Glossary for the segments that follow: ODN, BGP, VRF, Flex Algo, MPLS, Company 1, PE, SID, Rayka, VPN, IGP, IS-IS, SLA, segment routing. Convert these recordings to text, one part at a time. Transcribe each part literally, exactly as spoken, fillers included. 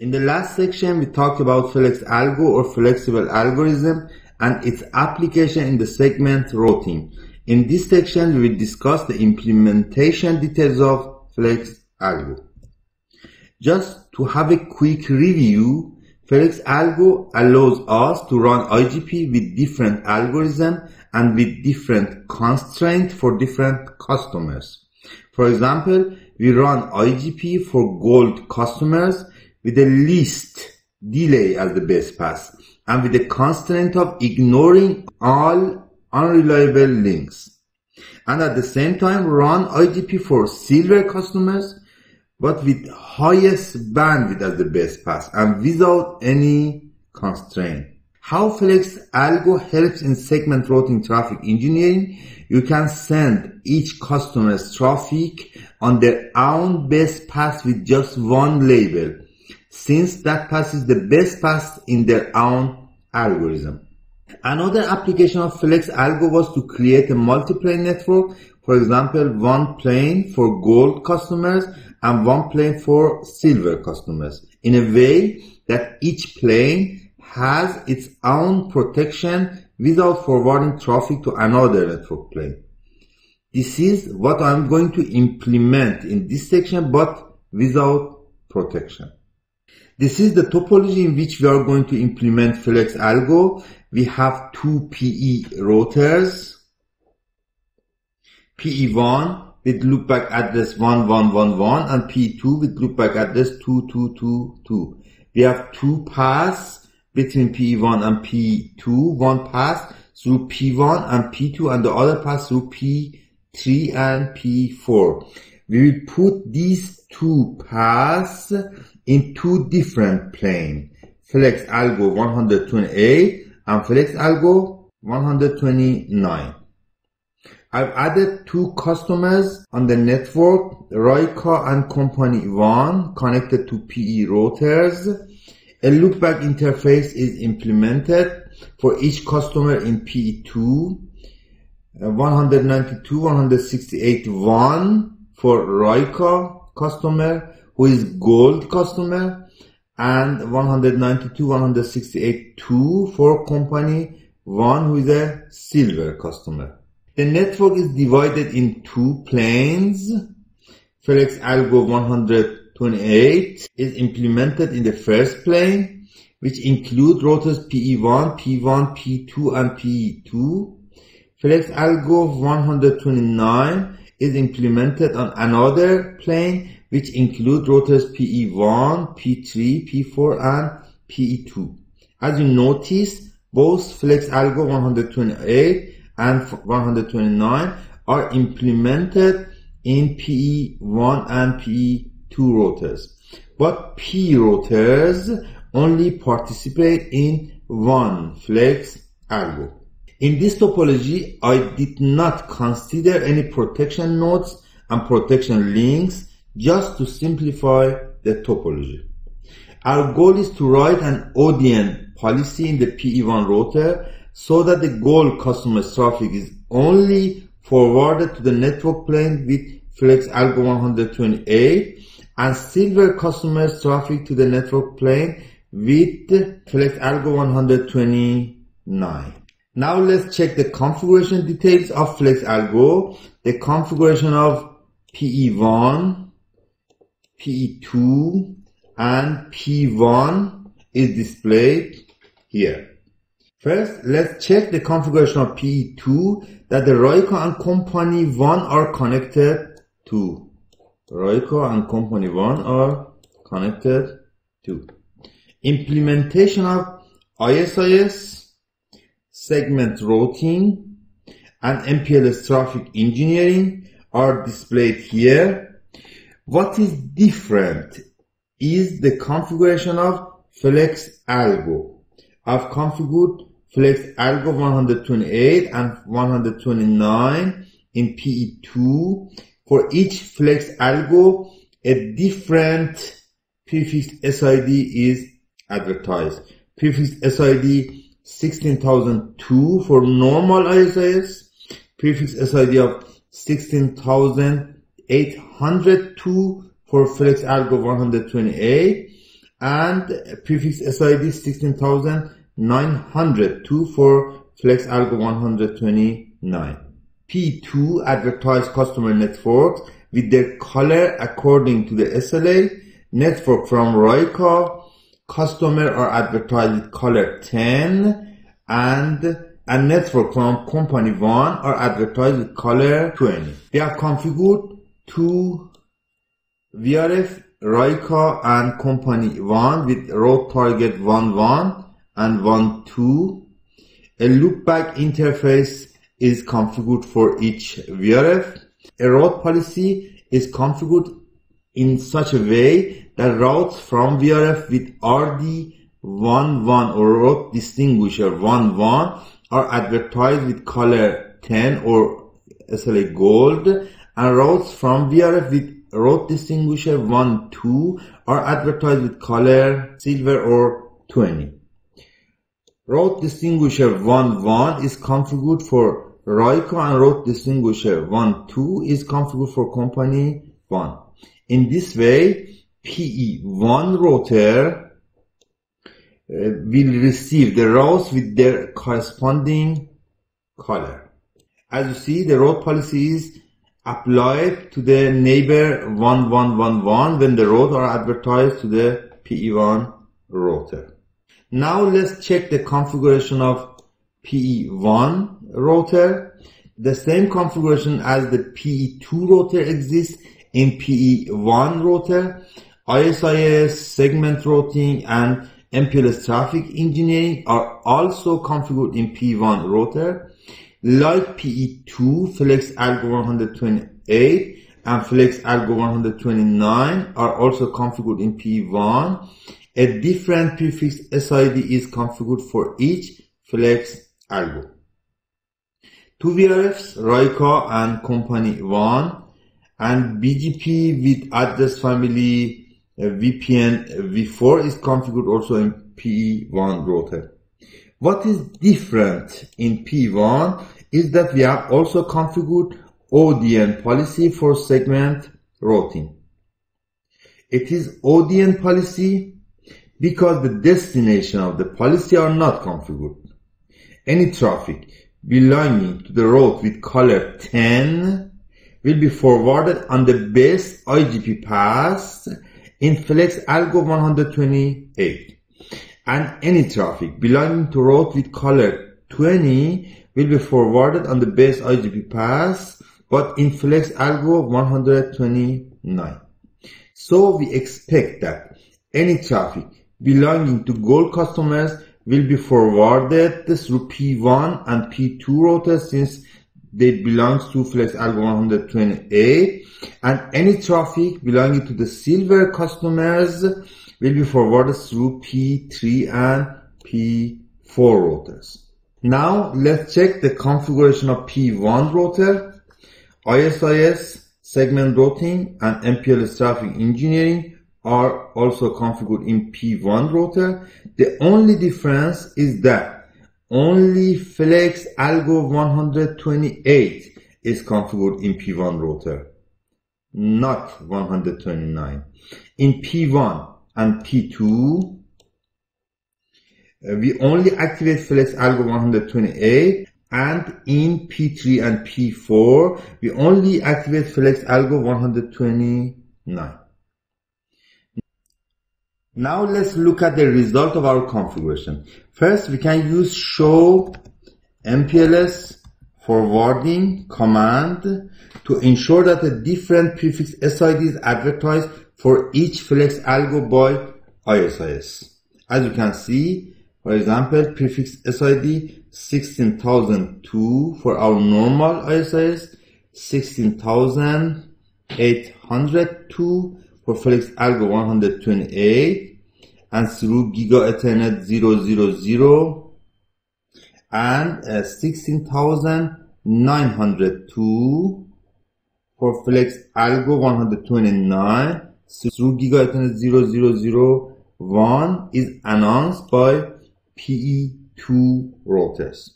In the last section, we talked about Flex Algo or flexible algorithm and its application in the segment routing. In this section, we will discuss the implementation details of Flex Algo. Just to have a quick review, Flex Algo allows us to run I G P with different algorithms and with different constraints for different customers. For example, we run I G P for gold customers with the least delay as the best path and with the constraint of ignoring all unreliable links. And at the same time, run I G P for silver customers but with highest bandwidth as the best path and without any constraint. How Flex Algo helps in segment routing traffic engineering? You can send each customer's traffic on their own best path with just one label, since that path is the best path in their own algorithm. Another application of Flex Algo was to create a multi-plane network, for example, one plane for gold customers and one plane for silver customers, in a way that each plane has its own protection without forwarding traffic to another network plane. This is what I'm going to implement in this section, but without protection. This is the topology in which we are going to implement Flex Algo. We have two P E routers, P E one with loopback address one one one one and P E two with loopback address two two two two. We have two paths between P E one and P E two, one path through P one and P two and the other path through P three and P four. We will put these two paths in two different planes, Flex Algo one twenty-eight and Flex Algo one twenty-nine. I've added two customers on the network, Rayka and Company one, connected to P E routers. A loopback interface is implemented for each customer in P E two, one ninety-two, one sixty-eight, one for Rayka customer, who is gold customer, and one ninety-two, one sixty-eight, two for Company one, who is a silver customer. The network is divided in two planes. Flex Algo one twenty-eight is implemented in the first plane, which include routers P E one, P one, P two, and P E two. Flex Algo one twenty-nine is implemented on another plane, which include routers P E one, P three, P four, and P E two. As you notice, both Flex Algo one twenty-eight and one twenty-nine are implemented in P E one and P E two routers, but P routers only participate in one Flex Algo. In this topology, I did not consider any protection nodes and protection links just to simplify the topology. Our goal is to write an O D N policy in the P E one router so that the gold customer's traffic is only forwarded to the network plane with Flex Algo one twenty-eight and silver customer's traffic to the network plane with Flex Algo one twenty-nine. Now let's check the configuration details of Flex Algo. The configuration of P E one, P E two, and P one is displayed here. First, let's check the configuration of P E two that the Rayka and Company one are connected to. Rayka and Company one are connected to. Implementation of I S I S, segment routing, and M P L S traffic engineering are displayed here. What is different is the configuration of Flex Algo. I've configured Flex Algo one twenty-eight and one twenty-nine in P E two. For each Flex Algo, a different prefix S I D is advertised. Prefix S I D sixteen thousand two for normal I S I S, prefix S I D of sixteen thousand eight hundred two for Flex Algo one twenty-eight, and prefix S I D sixteen thousand nine hundred two for Flex Algo one hundred twenty-nine. P two advertise customer networks with their color according to the S L A. Network from Rayka, customer are advertised with color ten, and a network from Company one are advertised with color twenty. We have configured two V R F, Rayka and Company one with road target one one and one two. A loopback interface is configured for each V R F. A route policy is configured in such a way that routes from V R F with R D eleven or route distinguisher one one are advertised with color ten or S L A gold, and routes from V R F with route distinguisher one two are advertised with color silver or twenty. Route distinguisher one one is configured for Rayka, and route distinguisher one two is configured for Company one. In this way, P E one router Uh, will receive the routes with their corresponding color. As you see, the route policy is applied to the neighbor one one one one when the routes are advertised to the P E one router. Now let's check the configuration of P E one router. The same configuration as the P E two router exists in P E one router. I S I S, segment routing, and M P L S traffic engineering are also configured in P E one router. Like P E two, Flex Algo one hundred twenty-eight and Flex Algo one hundred twenty-nine are also configured in P E one. A different prefix S I D is configured for each Flex Algo. Two V R Fs, Rayka and Company one, and B G P with address family V P N V four is configured also in P E one router. What is different in P E one is that we have also configured O D N policy for segment routing. It is O D N policy because the destination of the policy are not configured. Any traffic belonging to the route with color ten will be forwarded on the base I G P path in Flex Algo one hundred twenty-eight, and any traffic belonging to route with color twenty will be forwarded on the base I G P path, but in Flex Algo one hundred twenty-nine. So we expect that any traffic belonging to gold customers will be forwarded through P E one and P E two routers since they belong to Flex Algo one hundred twenty-eight, and any traffic belonging to the silver customers will be forwarded through P E three and P E four routers. Now let's check the configuration of P E one router. I S I S, segment routing, and M P L S traffic engineering are also configured in P E one router. The only difference is that only Flex Algo one hundred twenty-eight is configured in P E one router, not one hundred twenty-nine. In P E one and P E two, we only activate Flex Algo one hundred twenty-eight, and in P E three and P E four, we only activate Flex Algo one hundred twenty-nine. Now let's look at the result of our configuration. First, we can use show M P L S forwarding command to ensure that a different prefix S I D is advertised for each Flex Algo by I S I S. As you can see, for example, prefix S I D sixteen thousand two for our normal I S I S, sixteen thousand eight hundred two for Flex Algo one hundred twenty-eight, and through Giga Ethernet zero zero zero, and uh, sixteen thousand nine hundred two for Flex Algo one hundred twenty-nine through Giga Ethernet zero zero zero one is announced by P E two routers.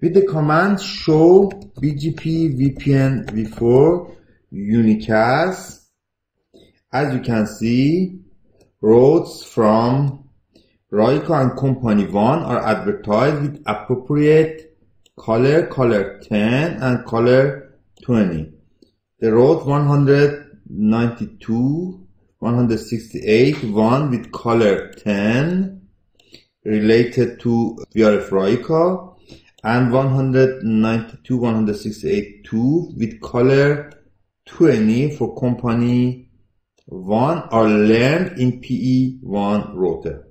With the command show B G P V P N V four unicast, as you can see, routes from Rayka and Company one are advertised with appropriate color, color ten and color twenty. The routes one ninety-two, one sixty-eight, one with color ten related to V R F Rayka, and one ninety-two, one sixty-eight, two with color twenty for company one are learned in P E one router.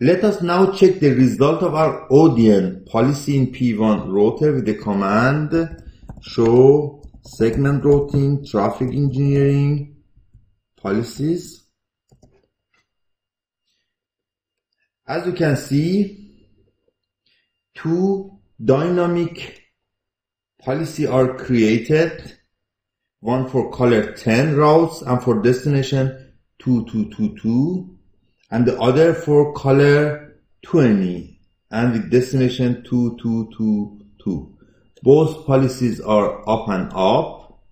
Let us now check the result of our O D N policy in P E one router with the command show segment routing traffic engineering policies. As you can see, two dynamic policy are created, one for color ten routes and for destination two two two two, and the other for color twenty and with destination two two two two. Both policies are up and up,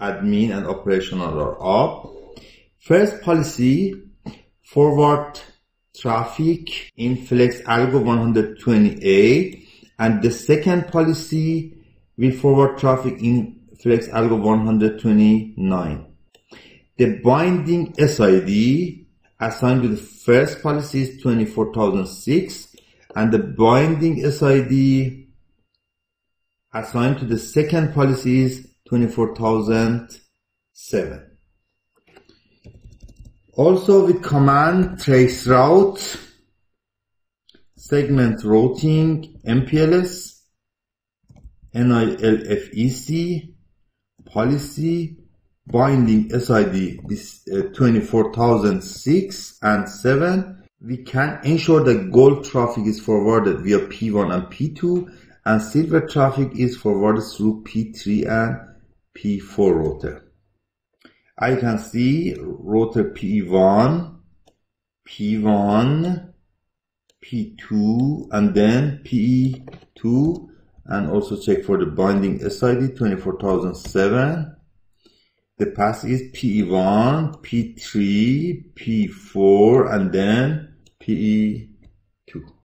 admin and operational are up. First policy, forward traffic in Flex Algo one twenty-eight, and the second policy will forward traffic in Flex Algo one twenty-nine. The binding S I D assigned to the first policy is twenty-four thousand six, and the binding S I D assigned to the second policy is twenty-four thousand seven. Also with command trace route, segment routing, M P L S, N I L F E C, policy, binding S I D is uh, twenty-four thousand six and seven. We can ensure that gold traffic is forwarded via P one and P two, and silver traffic is forwarded through P three and P four router. I can see router P one, P one, P two, and then P two, and also check for the binding S I D twenty-four thousand seven. The path is P E one, P three, P four, and then P E two.